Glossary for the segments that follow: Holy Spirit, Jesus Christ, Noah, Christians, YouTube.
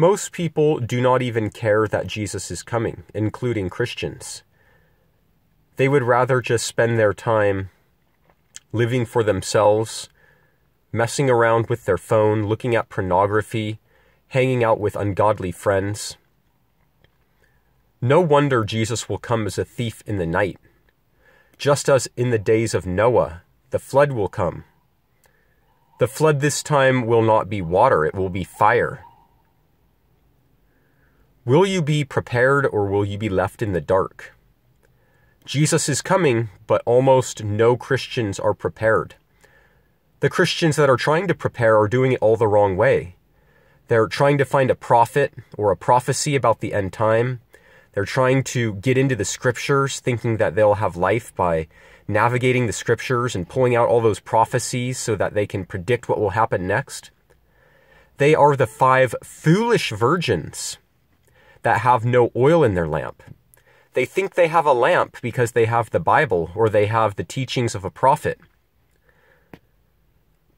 Most people do not even care that Jesus is coming, including Christians. They would rather just spend their time living for themselves, messing around with their phone, looking at pornography, hanging out with ungodly friends. No wonder Jesus will come as a thief in the night, just as in the days of Noah, the flood will come. The flood this time will not be water, it will be fire. Will you be prepared, or will you be left in the dark? Jesus is coming, but almost no Christians are prepared. The Christians that are trying to prepare are doing it all the wrong way. They're trying to find a prophet or a prophecy about the end time. They're trying to get into the scriptures, thinking that they'll have life by navigating the scriptures and pulling out all those prophecies so that they can predict what will happen next. They are the 5 foolish virgins that have no oil in their lamp. They think they have a lamp because they have the Bible or they have the teachings of a prophet.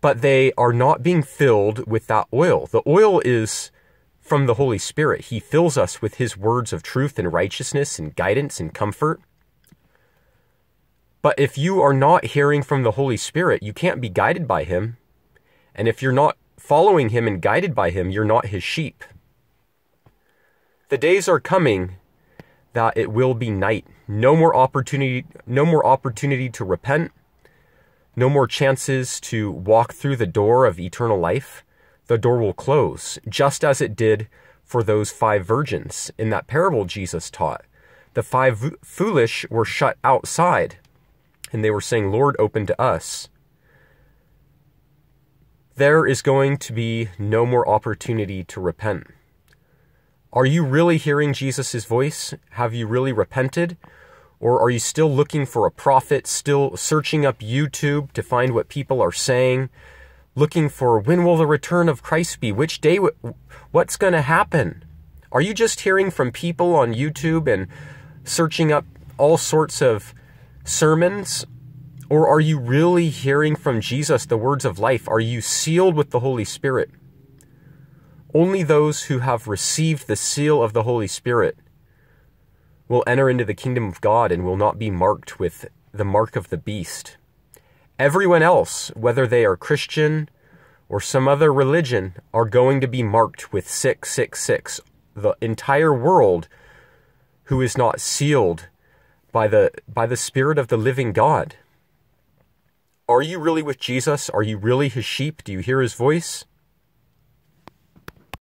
But they are not being filled with that oil. The oil is from the Holy Spirit. He fills us with his words of truth and righteousness and guidance and comfort. But if you are not hearing from the Holy Spirit, you can't be guided by him. And if you're not following him and guided by him, you're not his sheep. The days are coming that it will be night. No more opportunity to repent. No more chances to walk through the door of eternal life. The door will close, just as it did for those 5 virgins in that parable Jesus taught. The 5 foolish were shut outside, and they were saying, "Lord, open to us." There is going to be no more opportunity to repent. Are you really hearing Jesus' voice? Have you really repented? Or are you still looking for a prophet, still searching up YouTube to find what people are saying? Looking for, when will the return of Christ be? Which day? What's going to happen? Are you just hearing from people on YouTube and searching up all sorts of sermons? Or are you really hearing from Jesus the words of life? Are you sealed with the Holy Spirit? Only those who have received the seal of the Holy Spirit will enter into the kingdom of God and will not be marked with the mark of the beast. Everyone else, whether they are Christian or some other religion, are going to be marked with 666. The entire world who is not sealed by the Spirit of the living God. Are you really with Jesus? Are you really his sheep? Do you hear his voice?